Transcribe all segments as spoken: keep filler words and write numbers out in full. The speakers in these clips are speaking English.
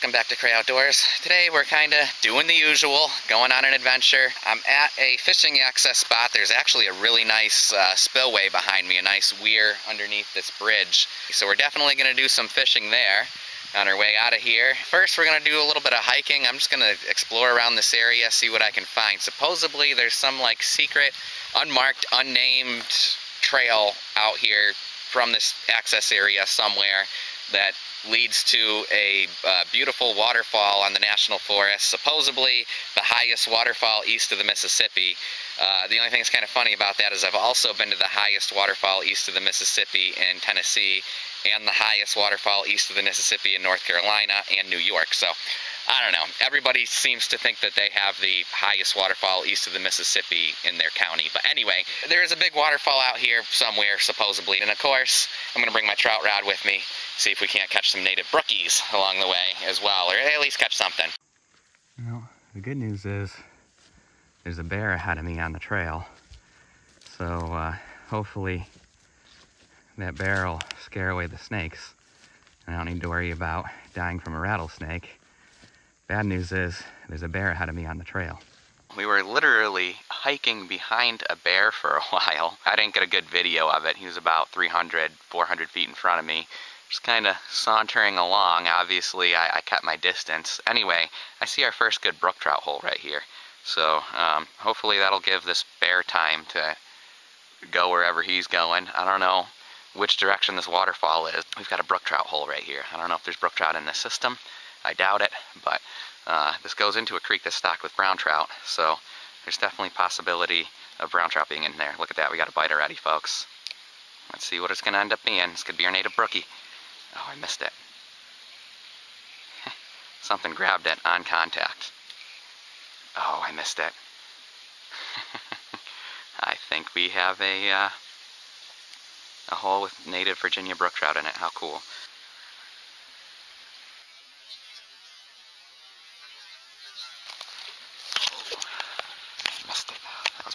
Welcome back to Cray Outdoors. Today we're kind of doing the usual, going on an adventure. I'm at a fishing access spot. There's actually a really nice uh, spillway behind me, a nice weir underneath this bridge. So we're definitely going to do some fishing there on our way out of here. First we're going to do a little bit of hiking. I'm just going to explore around this area, see what I can find. Supposedly there's some like secret, unmarked, unnamed trail out here from this access area somewhere that leads to a uh, beautiful waterfall on the National Forest, supposedly the highest waterfall east of the Mississippi. Uh, the only thing that's kind of funny about that is I've also been to the highest waterfall east of the Mississippi in Tennessee and the highest waterfall east of the Mississippi in North Carolina and New York. So, I don't know. Everybody seems to think that they have the highest waterfall east of the Mississippi in their county. But anyway, there is a big waterfall out here somewhere, supposedly. And of course, I'm going to bring my trout rod with me, see if we can't catch some native brookies along the way as well, or at least catch something. Well, the good news is there's a bear ahead of me on the trail. So uh, hopefully that bear will scare away the snakes. I don't need to worry about dying from a rattlesnake. Bad news is, there's a bear ahead of me on the trail. We were literally hiking behind a bear for a while. I didn't get a good video of it. He was about three hundred, four hundred feet in front of me. Just kind of sauntering along. Obviously, I, I kept my distance. Anyway, I see our first good brook trout hole right here. So, um, hopefully that'll give this bear time to go wherever he's going. I don't know which direction this waterfall is. We've got a brook trout hole right here. I don't know if there's brook trout in this system. I doubt it, but uh, this goes into a creek that's stocked with brown trout, so there's definitely possibility of brown trout being in there. Look at that, we got a bite already, folks. Let's see what it's going to end up being. This could be our native brookie. Oh, I missed it. Something grabbed it on contact. Oh, I missed it. I think we have a, uh, a hole with native Virginia brook trout in it. How cool.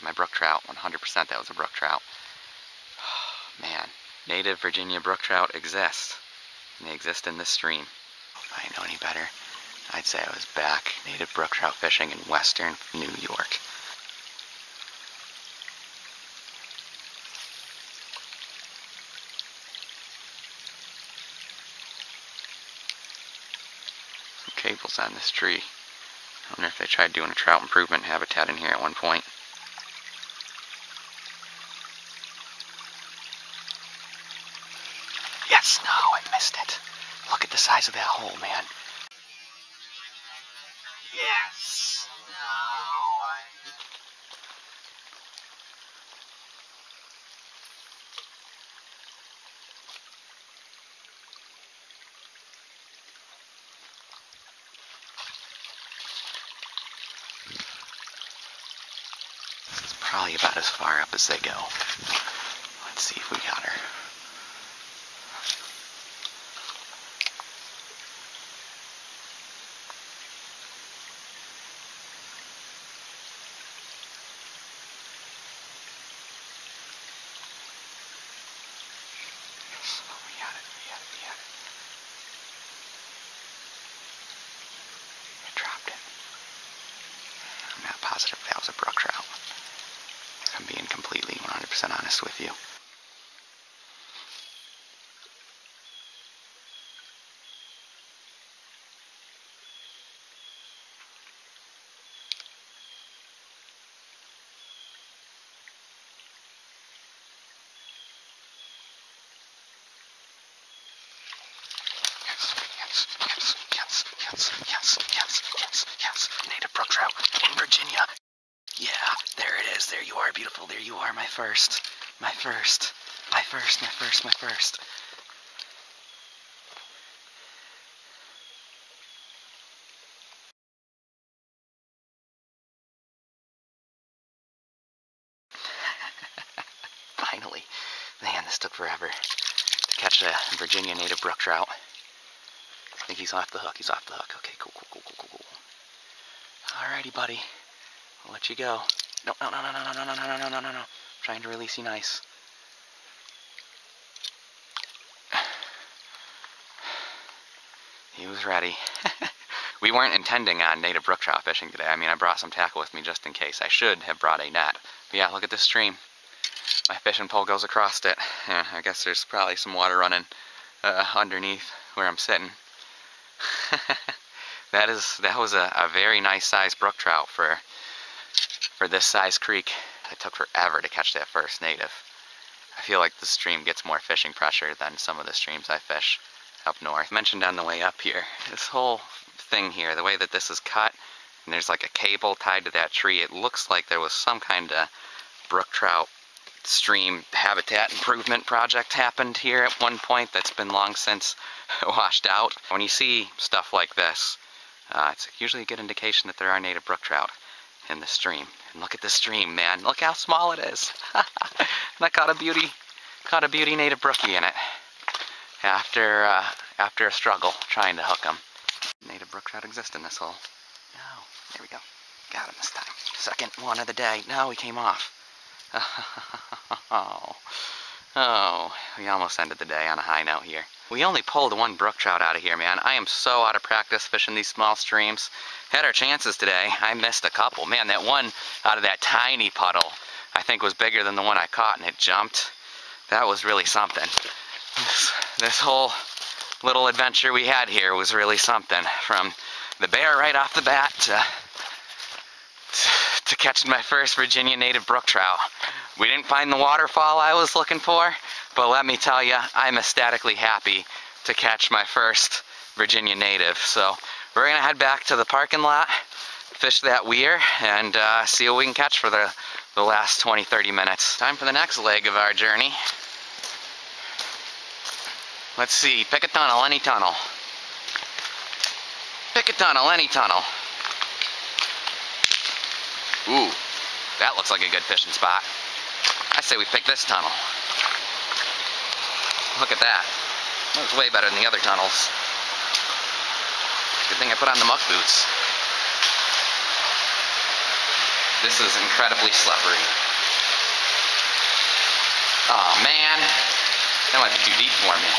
My brook trout, one hundred percent that was a brook trout. Oh, man, native Virginia brook trout exist. And they exist in this stream. If I know any better, I'd say I was back native brook trout fishing in western New York. Some cables on this tree. I wonder if they tried doing a trout improvement habitat in here at one point. No, I missed it. Look at the size of that hole, man. Yes! No! I... This is probably about as far up as they go. Let's see if we got her. Positive that was a brook trout. I'm being completely one hundred percent honest with you. There you are, beautiful. There you are, my first. My first. My first, my first, my first. Finally. Man, this took forever to catch a Virginia native brook trout. I think he's off the hook. He's off the hook. Okay, cool, cool, cool, cool, cool, cool. Alrighty, buddy. I'll let you go. No, no, no, no, no, no, no, no, no, no, no, no. I'm trying to release you nice. He was ready. We weren't intending on native brook trout fishing today. I mean, I brought some tackle with me just in case. I should have brought a net. But yeah, look at this stream. My fishing pole goes across it. Yeah, I guess there's probably some water running uh, underneath where I'm sitting. That is, that was a, a very nice sized brook trout for for this size creek. It took forever to catch that first native. I feel like the stream gets more fishing pressure than some of the streams I fish up north. I mentioned on the way up here, this whole thing here, the way that this is cut, and there's like a cable tied to that tree, it looks like there was some kind of brook trout stream habitat improvement project happened here at one point that's been long since washed out. When you see stuff like this, uh, it's usually a good indication that there are native brook trout in the stream. And look at the stream, man. Look how small it is. And I caught a beauty, caught a beauty native brookie in it after uh, after a struggle trying to hook them. Native brook trout exist in this hole. No, there we go. Got him this time. Second one of the day. No, he came off. Oh, oh, we almost ended the day on a high note here. We only pulled one brook trout out of here, man. I am so out of practice fishing these small streams. Had our chances today. I missed a couple. Man, that one out of that tiny puddle, I think, was bigger than the one I caught, and it jumped. That was really something. This, this whole little adventure we had here was really something. From the bear right off the bat to, to catching my first Virginia native brook trout. We didn't find the waterfall I was looking for, but let me tell you, I'm ecstatically happy to catch my first Virginia native. So we're gonna head back to the parking lot, fish that weir, and uh, see what we can catch for the, the last twenty, thirty minutes. Time for the next leg of our journey. Let's see, pick a tunnel, any tunnel. Pick a tunnel, any tunnel. Ooh, that looks like a good fishing spot. I say we pick this tunnel. Look at that. That was way better than the other tunnels. Good thing I put on the muck boots. This is incredibly slippery. Oh man, that might be too deep for me.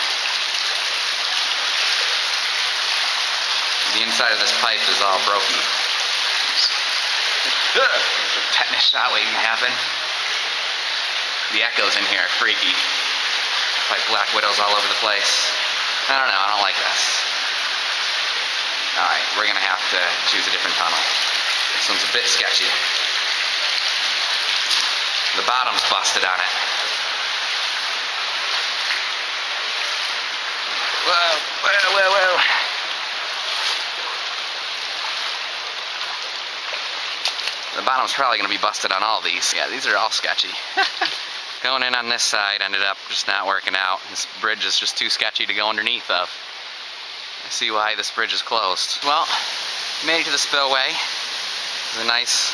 The inside of this pipe is all broken. There's a tetanus shot waiting to happen. The echoes in here are freaky. Like black widows all over the place. I don't know, I don't like this. Alright, we're gonna have to choose a different tunnel. This one's a bit sketchy. The bottom's busted on it. Whoa, whoa, whoa, whoa. The bottom's probably gonna be busted on all these. Yeah, these are all sketchy. Going in on this side ended up just not working out. This bridge is just too sketchy to go underneath of. I see why this bridge is closed. Well, made it to the spillway. It's a nice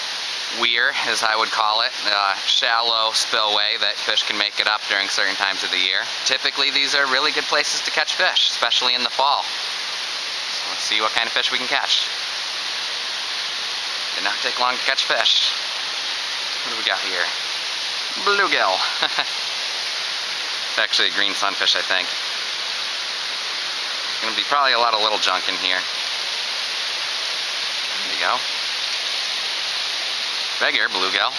weir, as I would call it. A shallow spillway that fish can make it up during certain times of the year. Typically, these are really good places to catch fish, especially in the fall. So let's see what kind of fish we can catch. Did not take long to catch fish. What do we got here? Bluegill. It's actually a green sunfish, I think. Gonna be probably a lot of little junk in here. There you go. Bigger bluegill.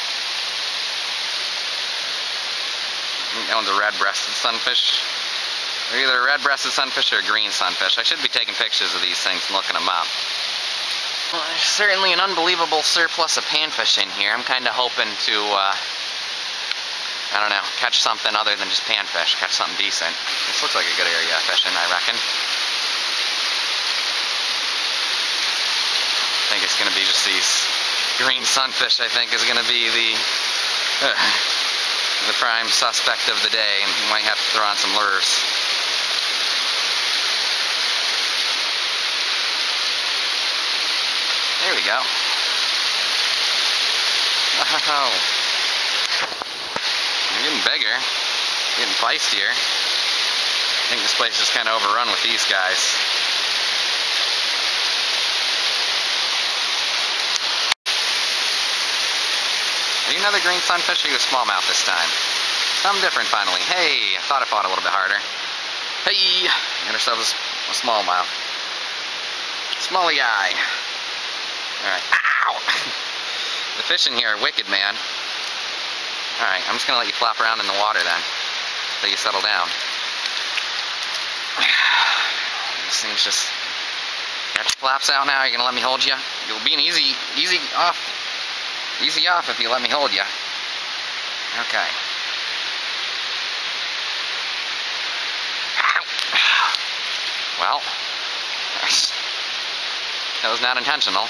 That one's a red-breasted sunfish. They're either a red-breasted sunfish or a green sunfish. I should be taking pictures of these things and looking them up. Well, there's certainly an unbelievable surplus of panfish in here. I'm kind of hoping to, uh, I don't know, catch something other than just panfish, catch something decent. This looks like a good area of fishing, I reckon. I think it's gonna be just these green sunfish, I think, is gonna be the uh, the prime suspect of the day, and we might have to throw on some lures. There we go. Oh. Getting bigger, getting feistier. I think this place is just kind of overrun with these guys. Are you another green sunfish or are you a smallmouth this time? Something different finally. Hey, I thought I fought a little bit harder. Hey, we got ourselves a smallmouth. Smelly guy. Alright. Ow! The fish in here are wicked, man. Alright, I'm just going to let you flop around in the water then, until you settle down. This thing's just... Got your flaps out now, you're going to let me hold you? You'll be an easy, easy off, easy off if you let me hold you. Okay. Well, that was not intentional.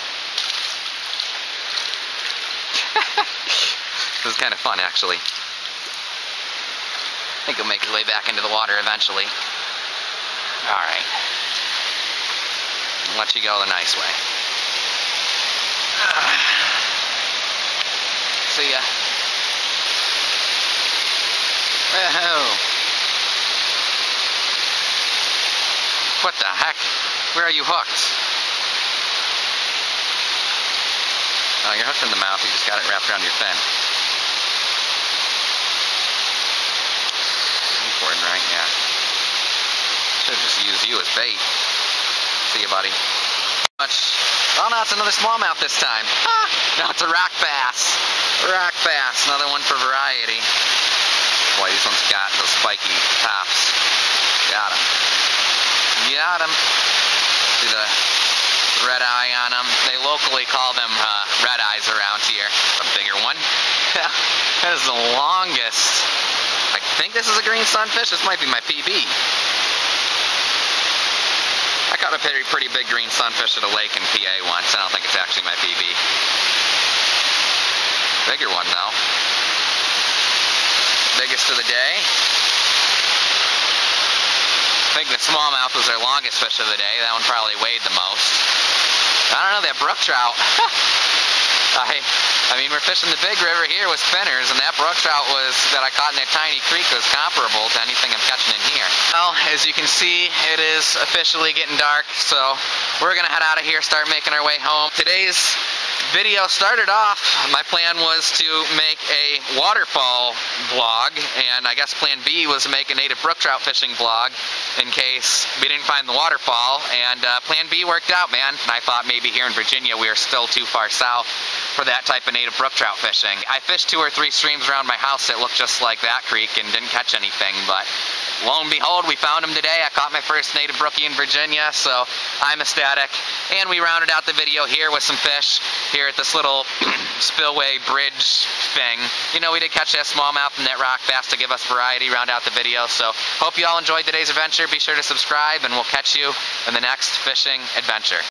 This is kind of fun, actually. I think he'll make his way back into the water eventually. Alright. I'll let you go the nice way. Uh, see ya. Whoa. What the heck? Where are you hooked? Oh, you're hooked in the mouth. You just got it wrapped around your fin. Important, right? Yeah. Should have just used you as bait. See you, buddy. Much. Oh, no, it's another smallmouth this time. Ah! No, it's a rock bass. Rock bass. Another one for variety. Boy, this one's got those spiky tops. Got him. Got them. See the red eye on them. They locally call them uh, red eyes around here. A bigger one. That is the longest. I think this is a green sunfish. This might be my P B. I caught a pretty, pretty big green sunfish at a lake in P A once. I don't think it's actually my P B. Bigger one though. Biggest of the day. I think the smallmouth was their longest fish of the day. That one probably weighed the most. I don't know, that brook trout. I, I mean, we're fishing the big river here with spinners, and that brook trout was that I caught in that tiny creek was comparable to anything I'm catching in here. Well, as you can see, it is officially getting dark, so we're going to head out of here, start making our way home. Today's video started off, my plan was to make a waterfall vlog, and I guess plan B was to make a native brook trout fishing vlog in case we didn't find the waterfall, and uh, plan B worked out, man. And I thought maybe here in Virginia we were still too far south for that type of native brook trout fishing. I fished two or three streams around my house that looked just like that creek and didn't catch anything, but lo and behold, we found him today. I caught my first native brookie in Virginia, so I'm ecstatic. And we rounded out the video here with some fish here at this little spillway bridge thing. You know, we did catch that smallmouth and that rock bass to give us variety, round out the video. So hope you all enjoyed today's adventure. Be sure to subscribe, and we'll catch you in the next fishing adventure.